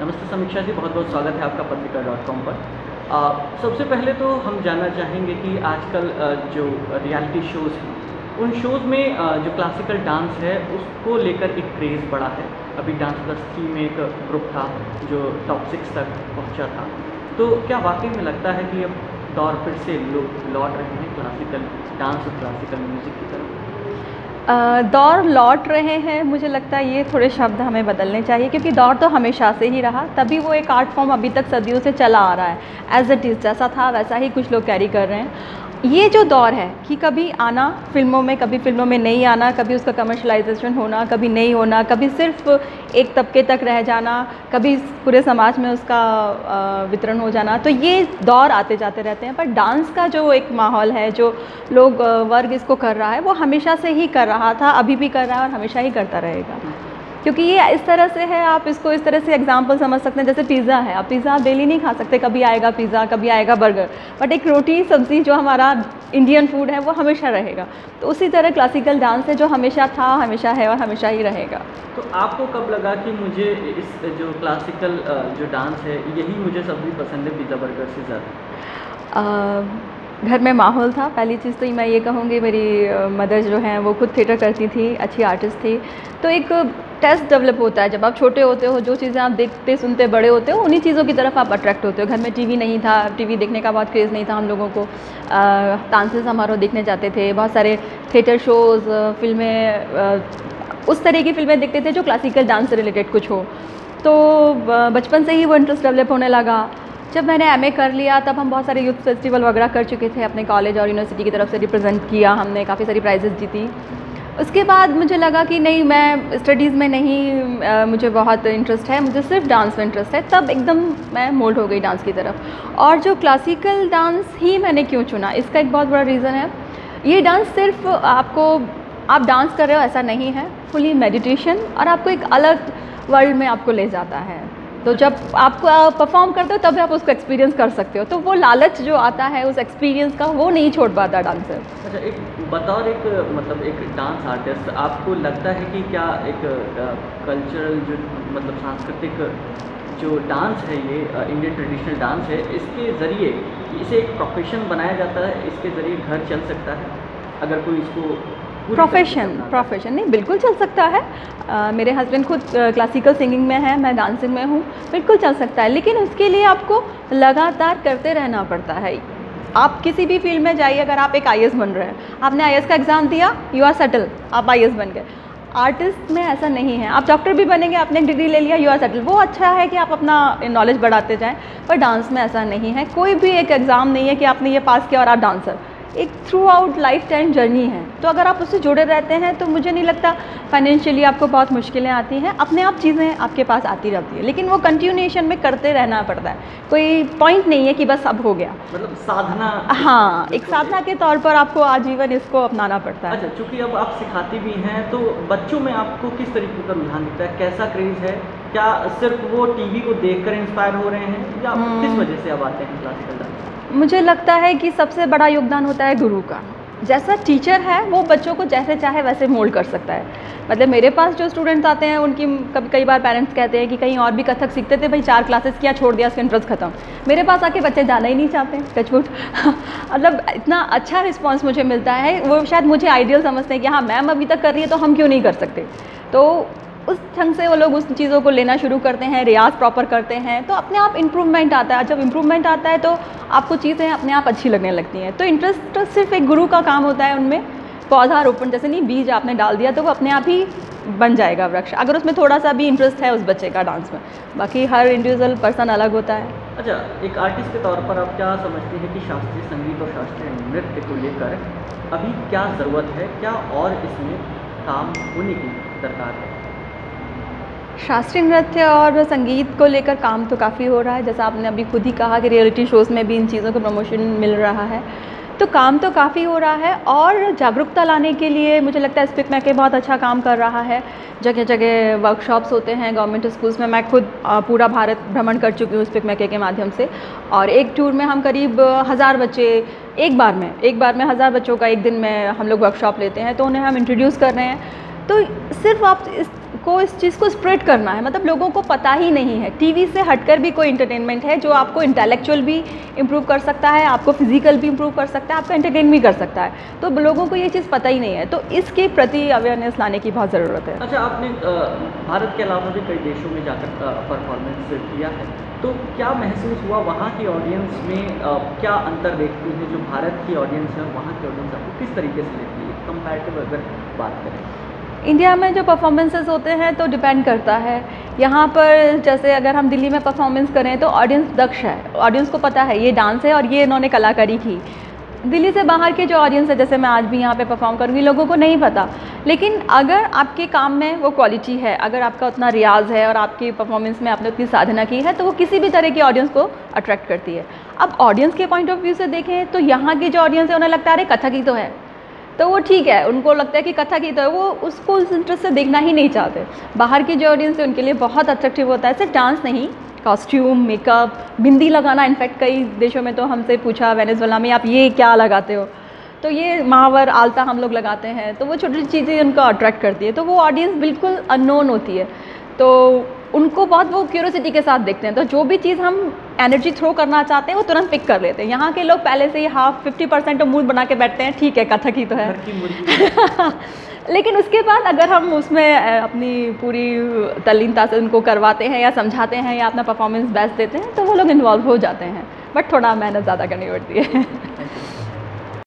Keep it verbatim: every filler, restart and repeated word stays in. नमस्ते समीक्षा जी, बहुत बहुत स्वागत है आपका पत्रिका डॉट कॉम पर। आ, सबसे पहले तो हम जानना चाहेंगे कि आजकल जो रियलिटी शोज़ हैं उन शोज़ में जो क्लासिकल डांस है उसको लेकर एक क्रेज़ बढ़ा है। अभी डांस प्लस थ्री में एक ग्रुप था जो टॉप सिक्स तक पहुंचा था, तो क्या वाकई में लगता है कि अब दौर फिर से लोग लौट रहे हैं क्लासिकल डांस और क्लासिकल म्यूज़िक की तरफ? दौर लौट रहे हैं, मुझे लगता है ये थोड़े शब्द हमें बदलने चाहिए, क्योंकि दौर तो हमेशा से ही रहा, तभी वो एक आर्ट फॉर्म अभी तक सदियों से चला आ रहा है। एज इट इज़ जैसा था वैसा ही कुछ लोग कैरी कर रहे हैं। ये जो दौर है कि कभी आना फिल्मों में, कभी फिल्मों में नहीं आना, कभी उसका कमर्शलाइजेशन होना, कभी नहीं होना, कभी सिर्फ एक तबके तक रह जाना, कभी पूरे समाज में उसका वितरण हो जाना, तो ये दौर आते जाते रहते हैं। पर डांस का जो एक माहौल है, जो लोग वर्ग इसको कर रहा है, वो हमेशा से ही कर रहा था, अभी भी कर रहा है और हमेशा ही करता रहेगा, क्योंकि ये इस तरह से है। आप इसको इस तरह से एग्जांपल समझ सकते हैं, जैसे पिज़्ज़ा है। आप पिज़्ज़ा डेली नहीं खा सकते, कभी आएगा पिज़्ज़ा, कभी आएगा बर्गर, बट एक रोटी सब्ज़ी जो हमारा इंडियन फूड है वो हमेशा रहेगा। तो उसी तरह क्लासिकल डांस है, जो हमेशा था, हमेशा है और हमेशा ही रहेगा। तो आपको कब लगा कि मुझे इस जो क्लासिकल जो डांस है यही मुझे सब्ज़ी पसंद है पिज़्ज़ा बर्गर से ज़्यादा? घर में माहौल था। पहली चीज़ तो मैं ये कहूँगी, मेरी मदर जो हैं वो खुद थिएटर करती थी, अच्छी आर्टिस्ट थी, तो एक टेस्ट डेवलप होता है। जब आप छोटे होते हो, जो चीज़ें आप देखते सुनते बड़े होते हो, उन्हीं चीज़ों की तरफ आप अट्रैक्ट होते हो। घर में टीवी नहीं था, टीवी देखने का बहुत क्रेज़ नहीं था हम लोगों को। तानसेन समारोह देखने जाते थे, बहुत सारे थिएटर शोज़, फिल्में, उस तरह की फिल्में देखते थे जो क्लासिकल डांस से रिलेटेड कुछ हो। तो बचपन से ही वो इंटरेस्ट डेवलप होने लगा। जब मैंने एमए कर लिया तब हम बहुत सारे यूथ फेस्टिवल वगैरह कर चुके थे, अपने कॉलेज और यूनिवर्सिटी की तरफ से रिप्रेजेंट किया हमने, काफ़ी सारी प्राइजेस जीती। उसके बाद मुझे लगा कि नहीं, मैं स्टडीज़ में नहीं आ, मुझे बहुत इंटरेस्ट है, मुझे सिर्फ डांस में इंटरेस्ट है। तब एकदम मैं मोल्ड हो गई डांस की तरफ। और जो क्लासिकल डांस ही मैंने क्यों चुना, इसका एक बहुत बड़ा रीज़न है, ये डांस सिर्फ आपको आप डांस कर रहे हो ऐसा नहीं है, फुली मेडिटेशन, और आपको एक अलग वर्ल्ड में आपको ले जाता है। तो जब आपको परफॉर्म करते हो तब आप उसको एक्सपीरियंस कर सकते हो, तो वो लालच जो आता है उस एक्सपीरियंस का, वो नहीं छोड़ पाता डांसर। अच्छा, एक बतौर एक मतलब एक डांस आर्टिस्ट आपको लगता है कि क्या एक कल्चरल जो मतलब सांस्कृतिक जो डांस है, ये इंडियन ट्रेडिशनल डांस है, इसके ज़रिए इसे एक प्रोफेशन बनाया जाता है, इसके ज़रिए घर चल सकता है अगर कोई इसको प्रोफेशन प्रोफेशन नहीं, बिल्कुल चल सकता है। आ, मेरे हस्बैंड खुद क्लासिकल सिंगिंग में है, मैं डांसिंग में हूँ, बिल्कुल चल सकता है। लेकिन उसके लिए आपको लगातार करते रहना पड़ता है। आप किसी भी फील्ड में जाइए, अगर आप एक आई ए एस बन रहे हैं, आपने आई ए एस का एग्ज़ाम दिया, यू आर सेटल, आप आई ए एस बन गए। आर्टिस्ट में ऐसा नहीं है, आप डॉक्टर भी बनेंगे, आपने एक डिग्री ले लिया, यू आर सेटल। वो अच्छा है कि आप अपना नॉलेज बढ़ाते जाएँ, पर डांस में ऐसा नहीं है। कोई भी एक एग्ज़ाम नहीं है कि आपने ये पास किया और आप डांसर। एक throughout lifetime journey है, तो अगर आप उससे जुड़े रहते हैं तो मुझे नहीं लगता फाइनेंशियली आपको बहुत मुश्किलें आती हैं। अपने आप चीज़ें आपके पास आती रहती है, लेकिन वो कंटिन्यूएशन में करते रहना पड़ता है। कोई पॉइंट नहीं है कि बस अब हो गया, मतलब साधना। हाँ, एक साधना के तौर पर आपको आजीवन इसको अपनाना पड़ता है। अच्छा, चूँकि अब आप सिखाती भी हैं, तो बच्चों में आपको किस तरीके का रुझान दिखता है, कैसा क्रेज़ है? क्या सिर्फ वो टीवी को देखकर इंस्पायर हो रहे हैं या किस वजह से अब आते हैं क्लासिकल डांस? मुझे लगता है कि सबसे बड़ा योगदान होता है गुरु का। जैसा टीचर है वो बच्चों को जैसे चाहे वैसे मोल्ड कर सकता है। मतलब मेरे पास जो स्टूडेंट्स आते हैं, उनकी कभी कई बार पेरेंट्स कहते हैं कि कहीं और भी कथक सीखते थे, भाई चार क्लासेस किया, छोड़ दिया, उसका इंटरेस्ट खत्म। मेरे पास आके बच्चे जाना ही नहीं चाहते, टचवुड। मतलब इतना अच्छा रिस्पॉन्स मुझे मिलता है। वो शायद मुझे आइडियल समझते हैं कि हाँ मैम अभी तक कर रही है तो हम क्यों नहीं कर सकते। तो उस ढंग से वो लोग उस चीज़ों को लेना शुरू करते हैं, रियाज प्रॉपर करते हैं, तो अपने आप इम्प्रूवमेंट आता है। जब इम्प्रूवमेंट आता है तो आपको चीज़ें अपने आप अच्छी लगने लगती हैं। तो इंटरेस्ट तो सिर्फ एक गुरु का काम होता है उनमें। पौधारोपण जैसे नहीं, बीज आपने डाल दिया तो वो अपने आप ही बन जाएगा वृक्ष, अगर उसमें थोड़ा सा भी इंटरेस्ट है उस बच्चे का डांस में। बाकी हर इंडिविजुअल पर्सन अलग होता है। अच्छा, एक आर्टिस्ट के तौर पर आप क्या समझती हैं कि शास्त्रीय संगीत और शास्त्रीय नृत्य को लेकर अभी क्या ज़रूरत है, क्या और इसमें काम होने की दरकार है? शास्त्रीय नृत्य और संगीत को लेकर काम तो काफ़ी हो रहा है। जैसा आपने अभी खुद ही कहा कि रियलिटी शोज़ में भी इन चीज़ों को प्रमोशन मिल रहा है, तो काम तो काफ़ी हो रहा है। और जागरूकता लाने के लिए मुझे लगता है स्पिक मैके बहुत अच्छा काम कर रहा है। जगह जगह वर्कशॉप्स होते हैं गवर्नमेंट स्कूल्स में। मैं खुद पूरा भारत भ्रमण कर चुकी हूँ स्पिक मैके के माध्यम से, और एक टूर में हम करीब हज़ार बच्चे एक बार में एक बार में हज़ार बच्चों का एक दिन में हम लोग वर्कशॉप लेते हैं, तो उन्हें हम इंट्रोड्यूस कर रहे हैं। तो सिर्फ आप इस आपको इस चीज़ को स्प्रेड करना है, मतलब लोगों को पता ही नहीं है। टीवी से हटकर भी कोई इंटरटेनमेंट है जो आपको इंटेलेक्चुअल भी इम्प्रूव कर सकता है, आपको फिजिकल भी इम्प्रूव कर सकता है, आपको एंटरटेन भी कर सकता है, तो लोगों को ये चीज़ पता ही नहीं है, तो इसके प्रति अवेयरनेस लाने की बहुत ज़रूरत है। अच्छा, आपने भारत के अलावा भी कई देशों में जाकर परफॉर्मेंस किया है, तो क्या महसूस हुआ वहाँ की ऑडियंस में, क्या अंतर देखती है जो भारत की ऑडियंस है वहाँ की ऑडियंस आपको किस तरीके से लेती है कंपैरेटिव अगर बात करें? इंडिया में जो परफॉर्मेंसेस होते हैं तो डिपेंड करता है। यहाँ पर जैसे अगर हम दिल्ली में परफॉर्मेंस करें तो ऑडियंस दक्ष है, ऑडियंस को पता है ये डांस है और ये इन्होंने कलाकारी की। दिल्ली से बाहर के जो ऑडियंस है, जैसे मैं आज भी यहाँ पे परफॉर्म करूँगी, लोगों को नहीं पता। लेकिन अगर आपके काम में वो क्वालिटी है, अगर आपका उतना रियाज है और आपकी परफॉर्मेंस में आपने उतनी साधना की है, तो वो किसी भी तरह की ऑडियंस को अट्रैक्ट करती है। अब ऑडियंस के पॉइंट ऑफ व्यू से देखें तो यहाँ की जो ऑडियंस है उन्हें लगता है अरे कथक ही तो है, तो वो ठीक है, उनको लगता है कि कथक ही तो है, वो उसको उस इंटरेस्ट से देखना ही नहीं चाहते। बाहर की जो ऑडियंस है उनके लिए बहुत अट्रैक्टिव होता है सिर्फ डांस नहीं, कॉस्ट्यूम, मेकअप, बिंदी लगाना। इनफैक्ट कई देशों में तो हमसे पूछा वेनेजुएला में आप ये क्या लगाते हो, तो ये महावर आलता हम लोग लगाते हैं, तो वो छोटी चीज़ें उनको अट्रैक्ट करती है। तो वो ऑडियंस बिल्कुल अननोन होती है, तो उनको बहुत वो क्यूरोसिटी के साथ देखते हैं, तो जो भी चीज़ हम एनर्जी थ्रो करना चाहते हैं वो तुरंत पिक कर लेते हैं। यहाँ के लोग पहले से ही हाफ फिफ्टी परसेंट मूड बना के बैठते हैं, ठीक है कथक ही तो है। लेकिन उसके बाद अगर हम उसमें अपनी पूरी तल्लीनता से उनको करवाते हैं या समझाते हैं या अपना परफॉर्मेंस बेस्ट देते हैं तो वो लोग इन्वॉल्व हो जाते हैं, बट थोड़ा मेहनत ज़्यादा करनी पड़ती है।